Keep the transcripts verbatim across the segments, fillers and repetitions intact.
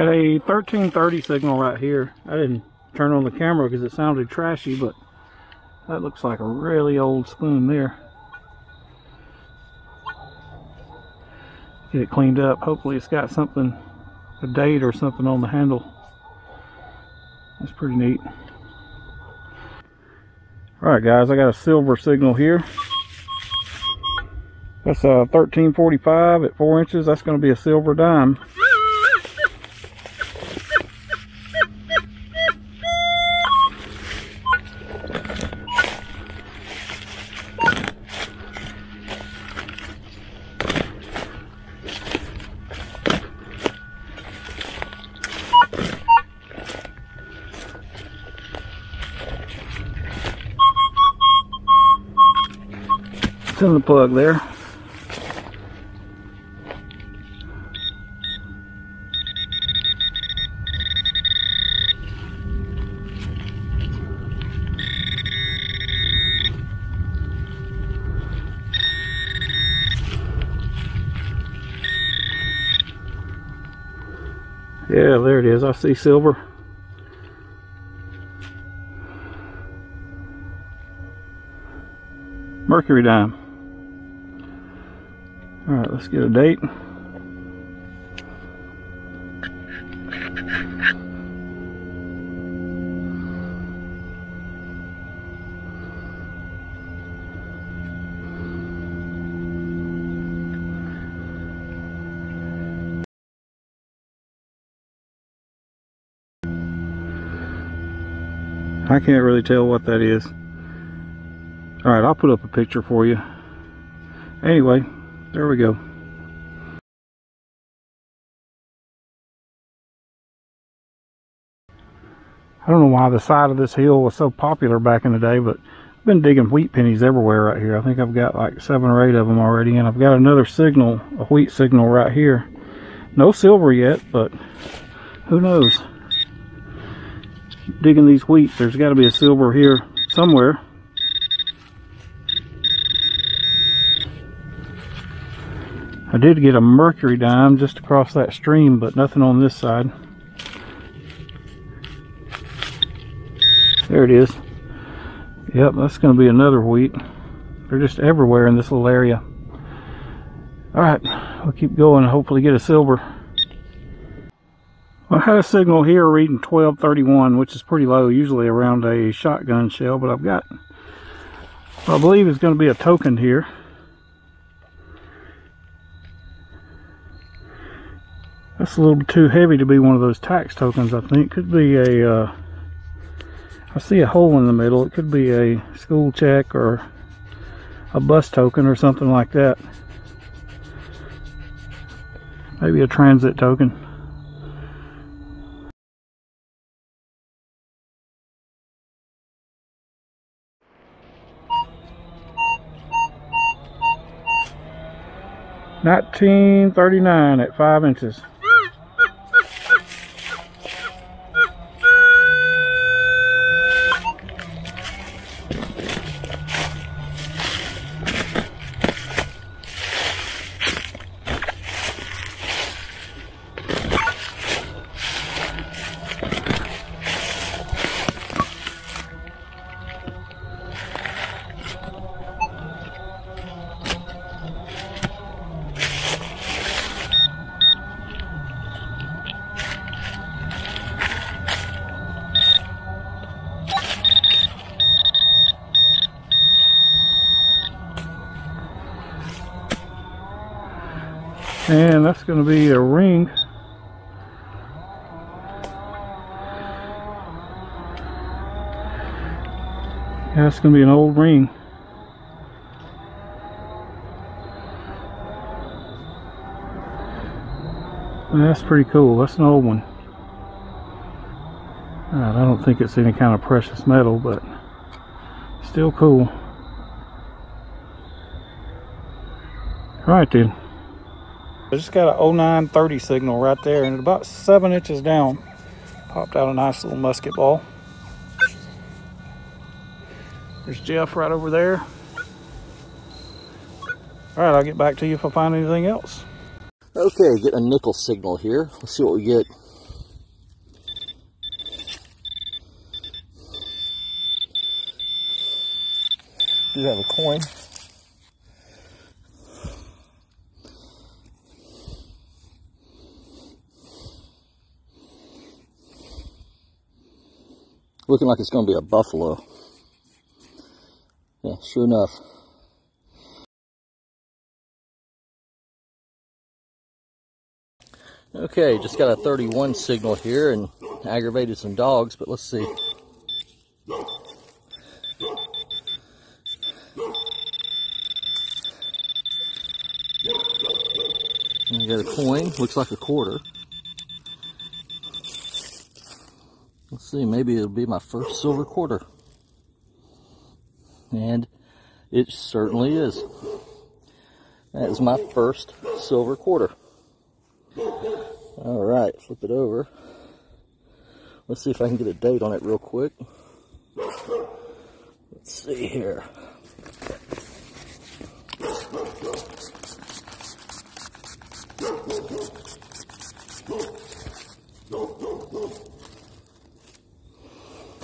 Had a thirteen thirty signal right here. I didn't turn on the camera because it sounded trashy, but that looks like a really old spoon there. Get it cleaned up. Hopefully it's got something, a date or something on the handle. That's pretty neat. Alright guys, I got a silver signal here. That's a thirteen forty-five at four inches. That's going to be a silver dime. It's in the plug there. Yeah, there it is. I see silver. Mercury dime. All right, let's get a date. I can't really tell what that is. All right, I'll put up a picture for you. Anyway, there we go. I don't know why the side of this hill was so popular back in the day, but I've been digging wheat pennies everywhere right here. I think I've got like seven or eight of them already, and I've got another signal, a wheat signal right here. No silver yet, but who knows? Digging these wheat, there's got to be a silver here somewhere. I did get a mercury dime just across that stream, but nothing on this side. There it is. Yep, that's going to be another wheat. They're just everywhere in this little area. All right, we'll keep going and hopefully get a silver. I had a signal here reading twelve thirty-one, which is pretty low, usually around a shotgun shell, but I've got, I believe it's going to be a token here. That's a little too heavy to be one of those tax tokens, I think. Could be a, uh, I see a hole in the middle. It could be a school check or a bus token or something like that. Maybe a transit token. nineteen thirty-nine at five inches. And that's going to be a ring. Yeah, that's going to be an old ring. That's pretty cool. That's an old one. Right, I don't think it's any kind of precious metal, but still cool. Alright then. I just got a oh nine thirty signal right there, and about seven inches down, popped out a nice little musket ball. There's Jeff right over there. All right, I'll get back to you if I find anything else. Okay, get a nickel signal here. Let's see what we get. do have a coin. Looking like it's going to be a buffalo. Yeah, sure enough. Okay, just got a thirty-one signal here and aggravated some dogs, but let's see. And I got a coin, looks like a quarter. Let's see, maybe it'll be my first silver quarter. And it certainly is. That is my first silver quarter. All right, flip it over. Let's see if I can get a date on it real quick. Let's see here.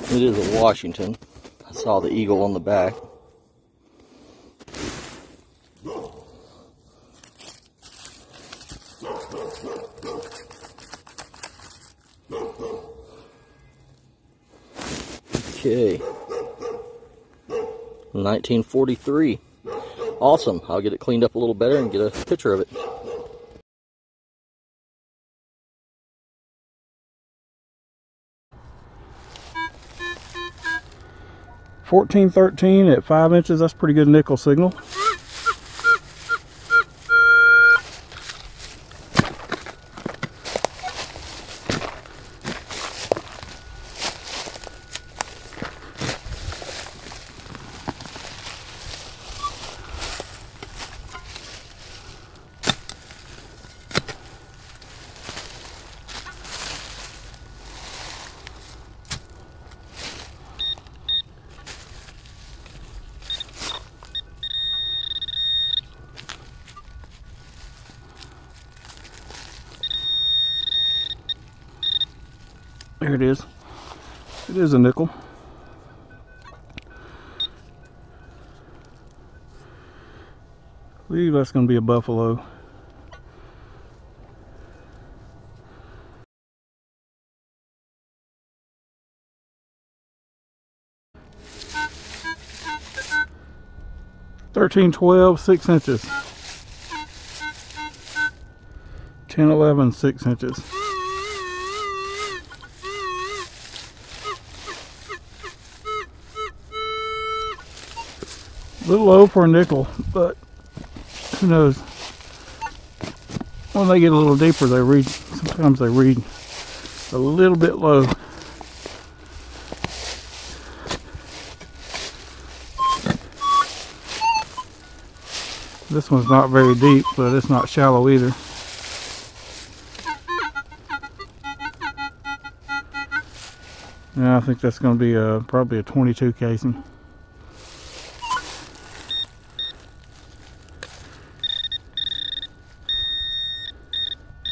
It is a Washington. I saw the eagle on the back. Okay. nineteen forty-three. Awesome. I'll get it cleaned up a little better and get a picture of it. fourteen thirteen at five inches, that's pretty good nickel signal. There it is. It is a nickel. I believe that's going to be a buffalo. thirteen twelve, six inches. ten eleven, six inches. A little low for a nickel, but who knows? When they get a little deeper, they read, sometimes they read a little bit low. This one's not very deep, but it's not shallow either. Yeah, I think that's going to be a, probably a twenty-two casing.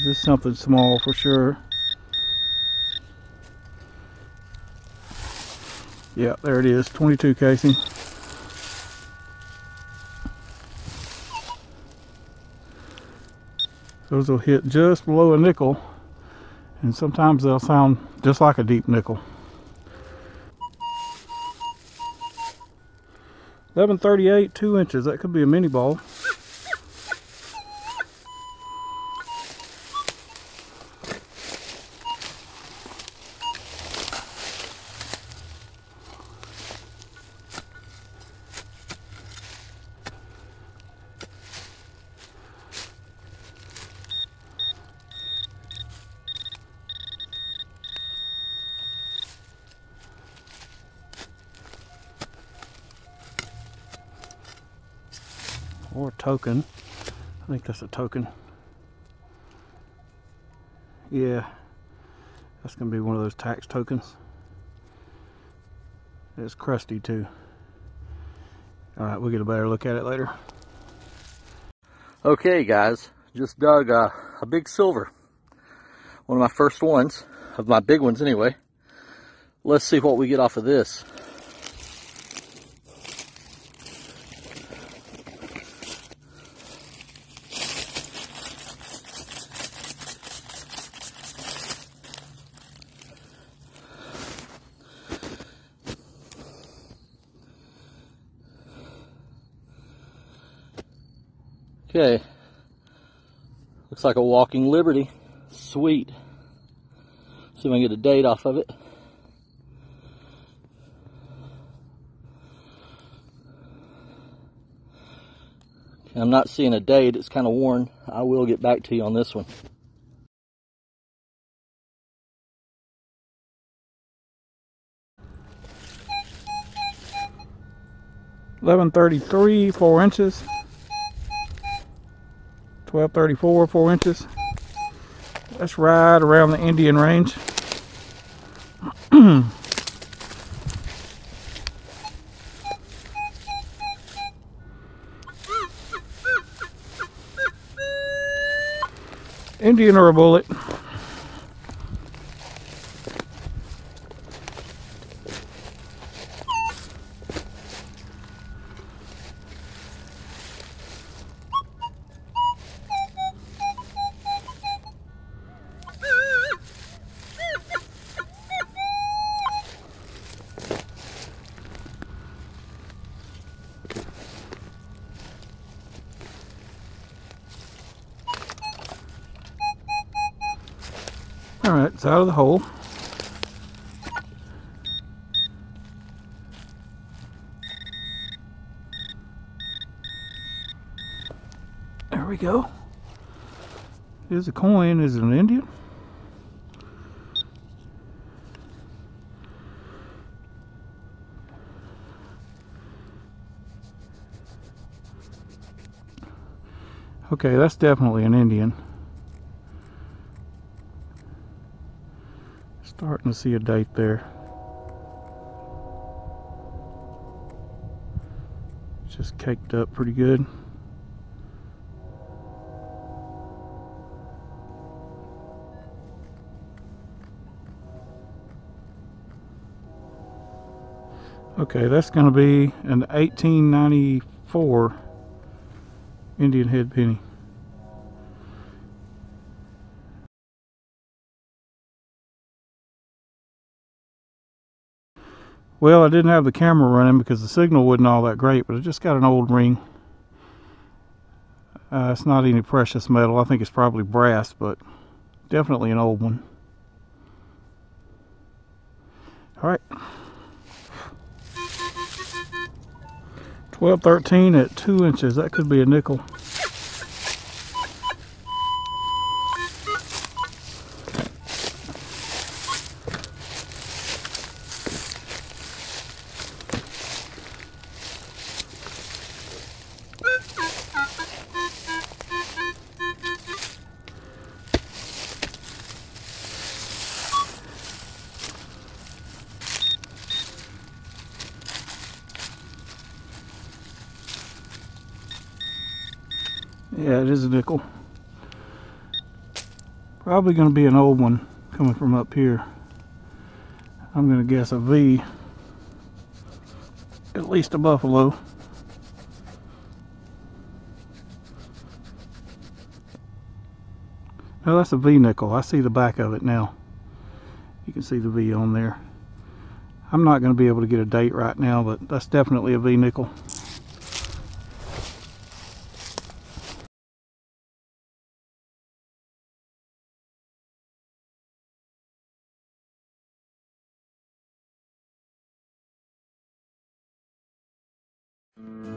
This is something small for sure. Yeah, there it is, twenty-two casing. Those will hit just below a nickel, and sometimes they'll sound just like a deep nickel. eleven thirty-eight, two inches, that could be a mini ball. Or a token. I think that's a token. Yeah, that's gonna be one of those tax tokens. It's crusty too. All right, we'll get a better look at it later. Okay guys, just dug a, a big silver. One of my first ones, of my big ones anyway. Let's see what we get off of this. Okay, looks like a walking Liberty. Sweet. See if I can get a date off of it. Okay, I'm not seeing a date, it's kind of worn. I will get back to you on this one. eleven thirty-three, four inches. twelve thirty-four, four inches. That's right around the Indian range. Indian or a bullet. Alright, it's out of the hole. There we go. Here's a coin. Is it an Indian? Okay, that's definitely an Indian. Starting to see a date there. It's just caked up pretty good. Okay, that's going to be an eighteen ninety-four Indian head penny. Well, I didn't have the camera running because the signal wasn't all that great, but I just got an old ring. Uh, it's not any precious metal. I think it's probably brass, but definitely an old one. All right. twelve thirteen at two inches. That could be a nickel. Yeah, it is a nickel. Probably going to be an old one coming from up here. I'm going to guess a V. At least a buffalo. No, that's a V nickel. I see the back of it now. You can see the V on there. I'm not going to be able to get a date right now, but that's definitely a V nickel.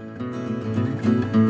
Thank you.